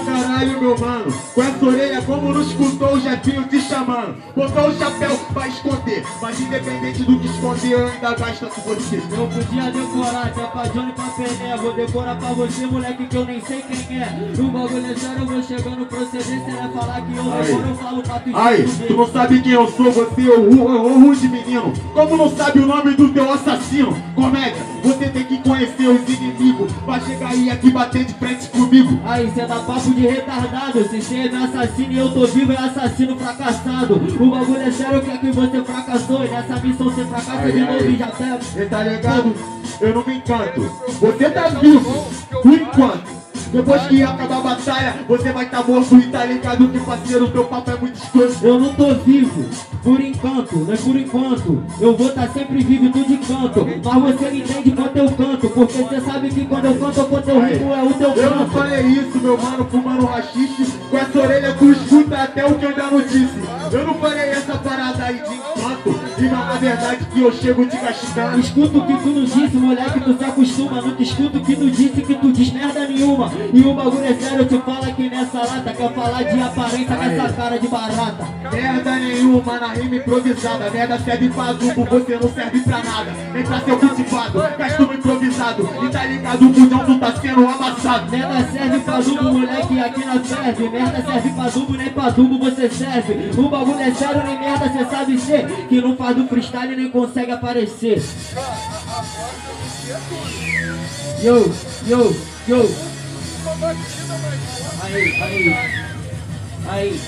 caralho, meu mano. Com essa orelha, como não escutou o Jefinho te chamando. Botou o chapéu pra esconder, mas independente do que esconder, eu ainda gasto com você. Eu podia decorar, até pra Jhon e pra Pené. Vou decorar pra você, moleque, que eu nem sei quem é. O bagulho é sério, eu vou chegando procedência. Ela falar que eu decoro, eu falo pra tu. Ai, tu não sabe quem eu sou, você é o rude menino. Como não sabe o nome do teu assassino? Comédia, você tem que conhecer os inimigos pra chegar aí aqui bater de frente comigo. Aí cê dá papo de retardado, se cê é meu assassino e eu tô vivo, é assassino fracassado. O bagulho é sério que aqui você fracassou e nessa missão você fracassa de novo e já pega. Cê tá ligado? Eu não me encanto. Você tá vivo, por enquanto. Depois que acabar a batalha, você vai tá morto e tá ligado que, parceiro, teu papo é muito escroto. Eu não tô vivo, por enquanto, não é por enquanto. Eu vou tá sempre vivo e tudo de canto. Mas você me entende quando eu canto, porque você sabe que quando eu canto, quando eu rimo é o teu canto. Eu não falei isso, meu mano, fumando rachixe. Com essa orelha tu escuta até o que eu ainda não disse. Eu não falei essa parada aí de encanto. E não é verdade que eu chego de castigar. Escuta o que tu não disse, moleque, tu se acostuma. Não te escuta o que tu disse, que tu diz merda nenhuma. E o bagulho é sério, te fala que nessa lata quer falar de aparência com essa cara de barata. Merda nenhuma na rima improvisada. Merda serve pra zumbo, você não serve pra nada. Nem pra ser cultivado, costume improvisado. E tá ligado, o budão tu tá sendo amassado. Merda serve pra zumbo, moleque, aqui não serve. Merda serve pra zumbo, nem pra zumbo você serve. O bagulho é sério, nem merda cê sabe ser. Que não faz do freestyle nem consegue aparecer. Yo, yo, yo. Aí, aí, aí,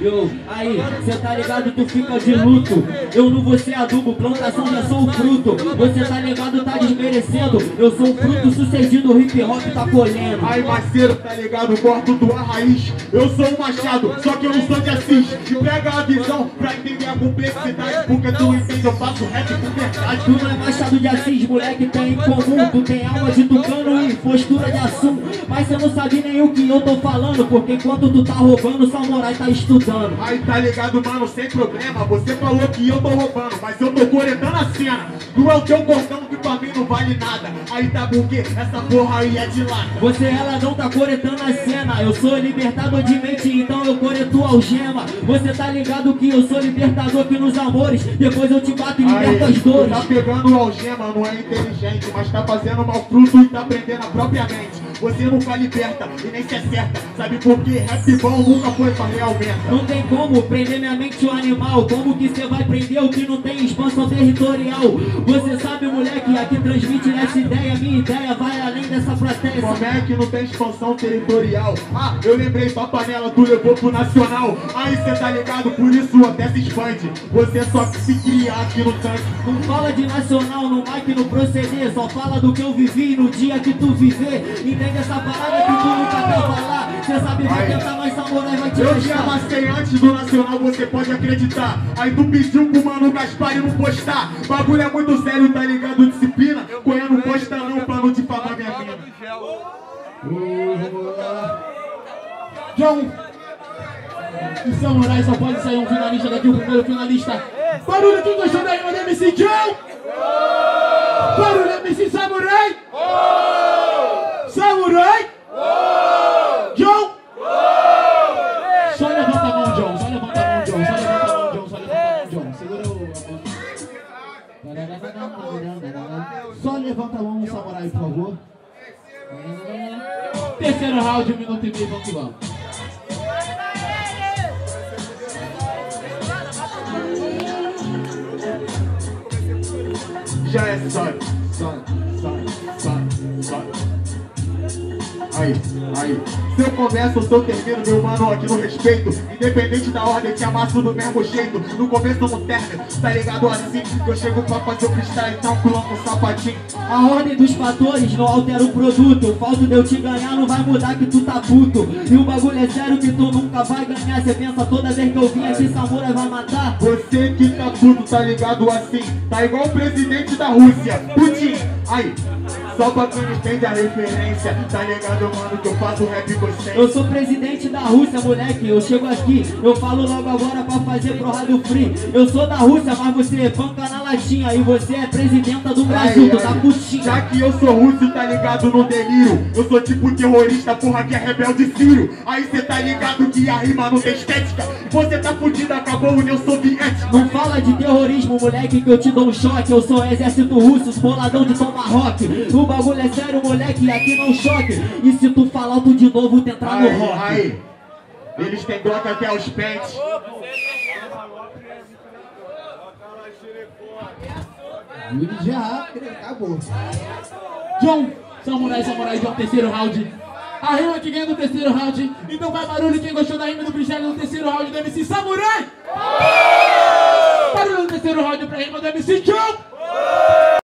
eu, aí, cê tá ligado, tu fica de luto. Eu não vou ser adubo, plantação já sou o fruto. Você tá ligado, tá desmerecendo. Eu sou o fruto sucedido, o hip hop tá colhendo. Aí, parceiro, tá ligado, corto tua raiz. Eu sou o Machado, só que eu não sou de Assis. Pega a visão pra entender a complexidade, porque tu entende, eu faço rap com verdade. Tu não é Machado de Assis, moleque, tem em comum. Tu tem alma de tucano e postura de assunto. Mas você não sabe nem o que eu tô falando, porque enquanto tu tá roubando, o Samurai tá estudando. Aí tá ligado, mano, sem problema. Você falou que eu tô roubando, mas eu tô coletando a cena. Tu é o teu cordão que pra mim não vale nada. Aí tá porque essa porra aí é de lata. Você, ela não tá coletando a cena. Eu sou libertador de mente, então eu coleto algema. Você tá ligado que eu sou libertador que nos amores depois eu te bato e liberto as dores. Tá pegando algema, não é inteligente, mas tá fazendo mal fruto e tá prendendo a própria mente. Você nunca liberta e nem se acerta. Sabe por que rap bom nunca foi pra real merda? Não tem como prender minha mente o animal. Como que cê vai prender o que não tem expansão territorial? Você sabe, moleque, aqui transmite essa ideia. Minha ideia vai além dessa plateia. Como é que não tem expansão territorial? Ah, eu lembrei pra panela, tu levou pro nacional. Aí cê tá ligado, por isso até se expande. Você só se cria aqui no tanque. Não fala de nacional, não vai que no proceder. Só fala do que eu vivi no dia que tu viver. E nem essa parada que tu nunca tava lá. Cê sabe, vai tentar, mas Samurai vai te deixar. Eu te amassei antes do nacional, você pode acreditar. Aí tu pediu pro mano Gaspar e não postar. Bagulho é muito sério, tá ligado? Disciplina. Coelho não posta não pra não difamar minha vida. Jhon e Samurai só pode sair um finalista daqui, o primeiro finalista. Barulho, quem gostou da rima do MC Jhon? Barulho, MC Samurai? Samurai? Jhon? Só levanta a mão, Jhon. Só levanta a mão, Jhon. Só levanta a mão, Jhon. Só levanta a mão, Jhon. Segura o... Só levanta a mão, Samurai, por favor. Terceiro round, 1 minuto e meio, vamos que vamos. Já é sorry. Aí, se eu começo ou se eu termino, meu mano, aqui no respeito. Independente da ordem, te amasso do mesmo jeito. No começo no término, tá ligado assim? Eu chego pra fazer o freestyle, então coloco o sapatinho. A ordem dos fatores não altera o produto. O fato de eu te ganhar não vai mudar que tu tá puto. E o bagulho é sério que tu nunca vai ganhar. Cê pensa toda vez que eu vim aqui, Samurai vai matar. Você que tá puto, tá ligado assim? Tá igual o presidente da Rússia, Putin. Aí... Só pra quem entende a referência, tá ligado, mano, que eu faço rap consciente. Eu sou presidente da Rússia, moleque, eu chego aqui, eu falo logo agora pra fazer pro rádio free. Eu sou da Rússia, mas você é banca na latinha, e você é presidenta do Brasil, tu tá putinha. Já que eu sou russo, tá ligado, no delírio, eu sou tipo terrorista, porra, que é rebelde sírio. Aí cê tá ligado que a rima não tem estética, você tá fudida, acabou a União Soviética. Não fala de terrorismo, moleque, que eu te dou um choque. Eu sou exército russo, os boladão de Tomahawk. O bagulho é sério, moleque, aqui não choque. E se tu falar tu de novo, tu entrar no rock. Aí, eles têm Glock até os pentes. Ele já acabou. Jhon, Samurai, Jhon, terceiro round. A rima que ganha no terceiro round. Então vai barulho quem gostou da rima do freestyle no terceiro round do MC Samurai. Barulho no terceiro round pra rima do MC Jhon.